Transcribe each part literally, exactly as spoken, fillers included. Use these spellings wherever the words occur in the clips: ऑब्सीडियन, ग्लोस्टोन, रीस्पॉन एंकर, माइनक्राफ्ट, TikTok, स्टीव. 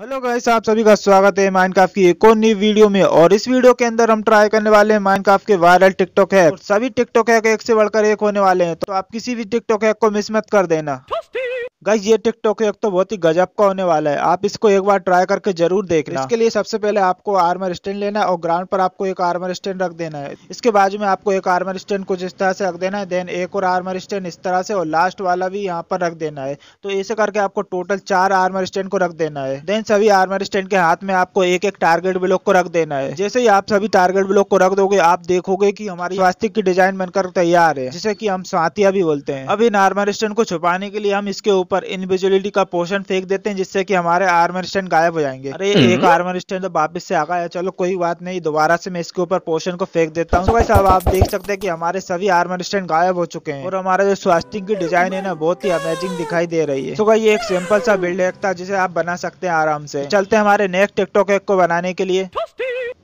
Hello guys, आप सभी का स्वागत है माइनक्राफ्ट की एक और नई वीडियो में। और इस वीडियो के अंदर हम ट्राई करने वाले हैं माइनक्राफ्ट के वायरल टिकटॉक हैक। सभी टिकटॉक हैक एक से बढ़कर एक होने वाले हैं, तो आप किसी भी टिकटॉक हैक को मिस मत कर देना। गाइस, ये टिकटॉक हैक तो बहुत ही गजब का होने वाला है, आप इसको एक बार ट्राई करके जरूर देखना। इसके लिए सबसे पहले आपको आर्मर स्टैंड लेना है और ग्राउंड पर आपको एक आर्मर स्टैंड रख देना है। इसके बाजू में आपको एक आर्मर स्टैंड कुछ इस तरह से रख देना है, देन एक और आर्मर स्टैंड इस तरह से, और लास्ट वाला भी यहाँ पर रख देना है। तो ऐसे करके आपको टोटल चार आर्मर स्टैंड को रख देना है। देन सभी आर्मर स्टैंड के हाथ में आपको एक एक टारगेट ब्लॉक को रख देना है। जैसे ही आप सभी टारगेट ब्लॉक को रख दोगे, आप देखोगे की हमारी स्वास्तिक की डिजाइन बनकर तैयार है, जिसे की हम स्वातिया भी बोलते हैं। अब इन आर्मर स्टैंड को छुपाने के लिए हम इसके पर इनविजिबिलिटी का पोर्शन फेंक देते हैं, जिससे कि हमारे आर्मर स्टैंड गायब हो जाएंगे। अरे एक आर्मर स्टैंड तो वापस से आ गया, चलो कोई बात नहीं, दोबारा से मैं इसके ऊपर पोर्शन को फेंक देता हूँ। तो गाइस, अब आप देख सकते हैं कि हमारे सभी आर्मर स्टैंड गायब हो चुके हैं और हमारा जो स्वास्तिक की डिजाइन है ना, बहुत ही अमेजिंग दिखाई दे रही है। तो गाइस, ये एक सिंपल सा बिल्ड हैक था, जिसे आप बना सकते हैं आराम से। चलते हैं हमारे नेक्स्ट टिकटॉक हैक को बनाने के लिए।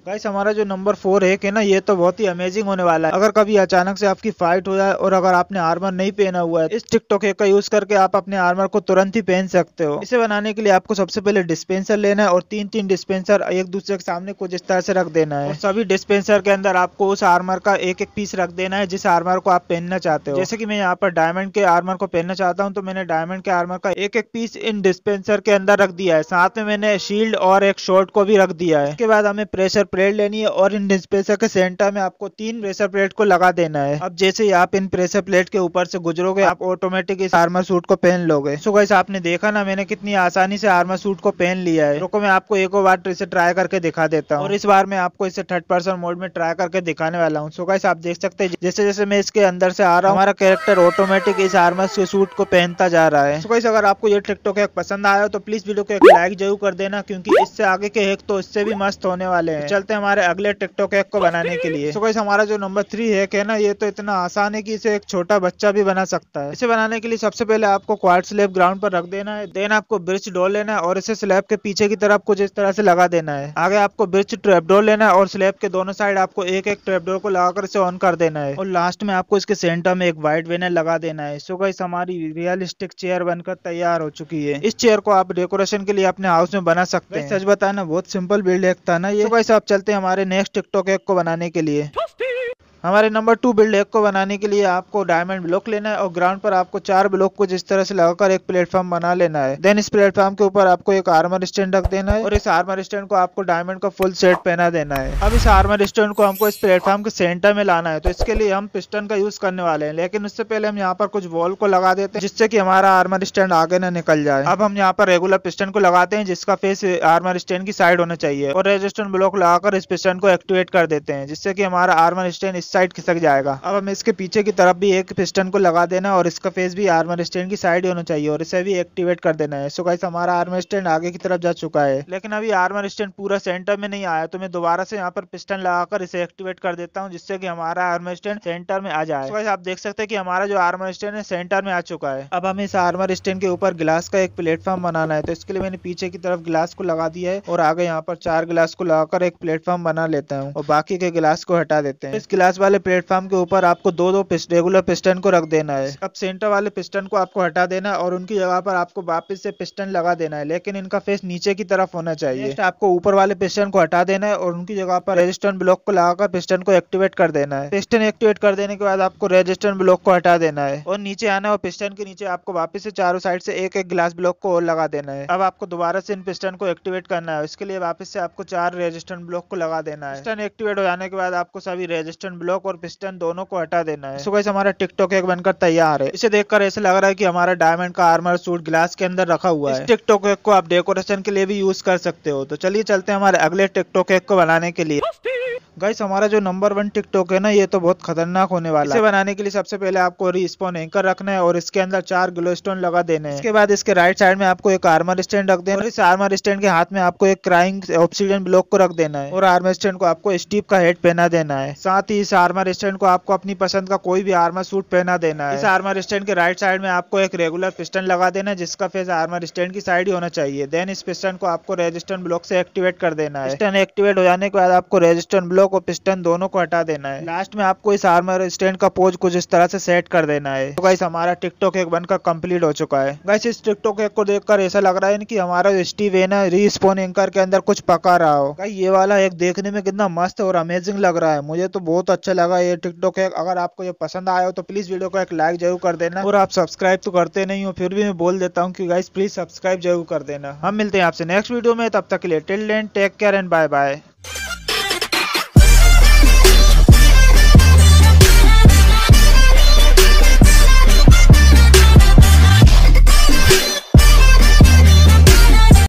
गाइस, हमारा जो नंबर फोर हैक है ना, ये तो बहुत ही अमेजिंग होने वाला है। अगर कभी अचानक से आपकी फाइट हो जाए और अगर आपने आर्मर नहीं पहना हुआ है, इस टिकटॉक हैक का यूज करके आप अपने आर्मर को तुरंत ही पहन सकते हो। इसे बनाने के लिए आपको सबसे पहले डिस्पेंसर लेना है और तीन तीन डिस्पेंसर एक दूसरे के सामने कुछ इस तरह से रख देना है। सभी डिस्पेंसर के अंदर आपको उस आर्मर का एक एक पीस रख देना है, जिस आर्मर को आप पहनना चाहते हो। जैसे की मैं यहाँ पर डायमंड के आर्मर को पहनना चाहता हूँ, तो मैंने डायमंड के आर्मर का एक एक पीस इन डिस्पेंसर के अंदर रख दिया है। साथ में मैंने शील्ड और एक शॉर्ट को भी रख दिया है। इसके बाद हमें प्रेशर प्लेट लेनी है और इन डिस्पेंसर के सेंटर में आपको तीन प्रेशर प्लेट को लगा देना है। अब जैसे ही आप इन प्रेशर प्लेट के ऊपर से गुजरोगे, आप ऑटोमेटिक इस आर्मर सूट को पहन लोगे। सो गाइस, आपने देखा ना, मैंने कितनी आसानी से आर्मर सूट को पहन लिया है। रुको, मैं आपको एक और बार इसे ट्राई करके दिखा देता हूँ, और इस बार मैं आपको इसे थर्ड पर्सन मोड में ट्राई करके दिखाने वाला हूँ। सो गाइस, आप देख सकते हैं जैसे जैसे मैं इसके अंदर से आ रहा हूँ, हमारा कैरेक्टर ऑटोमेटिक इस आर्मर के सूट को पहनता जा रहा है। सो गाइस, अगर आपको ये टिकटॉक हैक पसंद आया हो तो प्लीज वीडियो को एक लाइक जरूर कर देना, क्योंकि इससे आगे के हैक तो इससे भी मस्त होने वाले हैं। चलते हैं हमारे अगले टिकटॉक हैक को बनाने के लिए। तो गाइस, हमारा जो नंबर थ्री हैक है ना, ये तो इतना आसान है कि इसे एक छोटा बच्चा भी बना सकता है। इसे बनाने के लिए सबसे पहले आपको क्वार्ट्ज स्लैब ग्राउंड पर रख देना है, देन आपको ब्रिज डोर लेना है और इसे स्लैब के पीछे की तरफ कुछ इस तरह से लगा देना है। आगे आपको ब्रिज ट्रैप डोर लेना है और स्लैब के दोनों साइड आपको एक एक ट्रैप डोर को लगाकर इसे ऑन कर देना है, और लास्ट में आपको इसके सेंटर में एक व्हाइट बैनर लगा देना है। सो गाइस, हमारी रियलिस्टिक चेयर बनकर तैयार हो चुकी है। इस चेयर को आप डेकोरेशन के लिए अपने हाउस में बना सकते हैं। सच बताना, बहुत सिंपल बिल्ड हैक था ना ये। गाइस, आप चलते हैं हमारे नेक्स्ट टिकटॉक हैक को बनाने के लिए। हमारे नंबर टू बिल्ड हैक को बनाने के लिए आपको डायमंड ब्लॉक लेना है और ग्राउंड पर आपको चार ब्लॉक को जिस तरह से लगाकर एक प्लेटफॉर्म बना लेना है। देन इस प्लेटफॉर्म के ऊपर आपको एक आर्मर स्टैंड रख देना है और इस आर्मर स्टैंड को आपको डायमंड का फुल सेट पहना देना है। अब इस आर्मर स्टैंड को हमको इस प्लेटफॉर्म के सेंटर में लाना है, तो इसके लिए हम पिस्टन का यूज करने वाले हैं। लेकिन उससे पहले हम यहाँ पर कुछ वॉल को लगा देते हैं, जिससे की हमारा आर्मर स्टैंड आगे न निकल जाए। अब हम यहाँ पर रेगुलर पिस्टन को लगाते हैं, जिसका फेस आर्मर स्टैंड की साइड होना चाहिए, और रेजिस्टेंट ब्लॉक लगाकर इस पिस्टन को एक्टिवेट कर देते हैं, जिससे की हमारा आर्मर स्टैंड साइड खिसक जाएगा। अब हमें इसके पीछे की तरफ भी एक पिस्टन को लगा देना है और इसका फेस भी आर्मर स्टैंड की साइड होना चाहिए, और इसे भी एक्टिवेट कर देना है। सो गाइस, हमारा आर्मर स्टैंड आगे की तरफ जा चुका है, लेकिन अभी आर्मर स्टैंड पूरा सेंटर में नहीं आया, तो मैं दोबारा से यहाँ पर पिस्टन लगाकर इसे एक्टिवेट कर देता हूँ, जिससे की हमारा आर्मर स्टैंड सेंटर में आ जाए। सो गाइस, आप देख सकते हैं कि हमारा जो आर्मर स्टैंड है सेंटर में आ चुका है। अब हमें इस आर्मर स्टैंड के ऊपर ग्लास का एक प्लेटफॉर्म बनाना है, तो इसके लिए मैंने पीछे की तरफ ग्लास को लगा दिया है और आगे यहाँ पर चार ग्लास को लगाकर एक प्लेटफॉर्म बना लेता हूँ, और बाकी के ग्लास को हटा देते हैं। इस ग्लास वाले प्लेटफॉर्म के ऊपर आपको दो दो रेगुलर पिस्टन को रख देना है। अब सेंटर वाले पिस्टन को आपको हटा देना है और उनकी जगह पर आपको वापस से पिस्टन लगा देना है, लेकिन इनका फेस नीचे की तरफ होना चाहिए। आपको ऊपर वाले पिस्टन को हटा देना है और उनकी जगह पर रेजिस्टेंट ब्लॉक को लगाकर पिस्टन को एक्टिवेट कर देना है। पिस्टन एक्टिवेट कर देने के बाद आपको रेजिस्टेंट ब्लॉक को हटा देना है और नीचे आना है, और पिस्टन के नीचे आपको वापस से चारों साइड से एक एक ग्लास ब्लॉक को और लगा देना है। अब आपको दोबारा से इन पिस्टन को एक्टिवेट करना है, इसके लिए वापस से आपको चार रेजिस्टेंट ब्लॉक को लगा देना है। पिस्टन एक्टिवेट हो जाने के बाद आपको सभी रेजिस्टेंट ब्लॉक और पिस्टन दोनों को हटा देना है। सो गाइस, हमारा टिकटॉक हैक बनकर तैयार है। इसे देखकर ऐसे लग रहा है कि हमारा डायमंड का आर्मर सूट ग्लास के अंदर रखा हुआ है। इस टिकटॉक हैक को आप डेकोरेशन के लिए भी यूज कर सकते हो। तो चलिए चलते हैं हमारे अगले टिकटॉक हैक को बनाने के लिए। गाइस, हमारा जो नंबर वन टिकटॉक है ना, ये तो बहुत खतरनाक होने वाला है। इसे बनाने के लिए सबसे पहले आपको रिस्पॉन एंकर रखना है और इसके अंदर चार ग्लोस्टोन लगा देने हैं। इसके बाद इसके राइट साइड में आपको एक आर्मर स्टैंड रख देना है और इस आर्मर स्टैंड के हाथ में आपको एक क्राइंग ऑब्सीडियन ब्लॉक को रख देना है, और आर्मर स्टैंड को आपको स्टीप का हेड पहना देना है। साथ ही इस आर्मर स्टैंड को आपको अपनी पसंद का कोई भी आर्मर सूट पहना देना है। इस आर्मर स्टैंड के राइट साइड में आपको एक रेगुलर पिस्टन लगा देना है, जिसका फेस आर्मर स्टैंड की साइड ही होना चाहिए। देन इस पिस्टन को आपको रेजिस्टेंट ब्लॉक से एक्टिवेट कर देना है। पिस्टन एक्टिवेट हो जाने के बाद आपको रेजिस्टेंट ब्लॉक ब्लॉक और पिस्टन दोनों को हटा देना है। लास्ट में आपको इस आर्मर स्टैंड का पोज कुछ इस तरह से सेट कर देना है। तो गाइस हमारा टिकटॉक हैक बनकर कंप्लीट हो चुका है। गाइस इस टिकटॉक हैक को देखकर ऐसा लग रहा है कि हमारा स्टीव है ना रीस्पॉन एंकर के अंदर कुछ पका रहा हो। गाइस ये वाला हैक देखने में कितना मस्त और अमेजिंग लग रहा है, मुझे तो बहुत अच्छा लगा ये टिकटॉक हैक। अगर आपको ये पसंद आया हो तो प्लीज वीडियो को एक लाइक जरूर कर देना, और आप सब्सक्राइब तो करते नहीं हो फिर भी मैं बोल देता हूँ कि गाइस प्लीज सब्सक्राइब जरूर कर देना। हम मिलते हैं आपसे नेक्स्ट वीडियो में, तब तक के लिए till then take care and bye bye.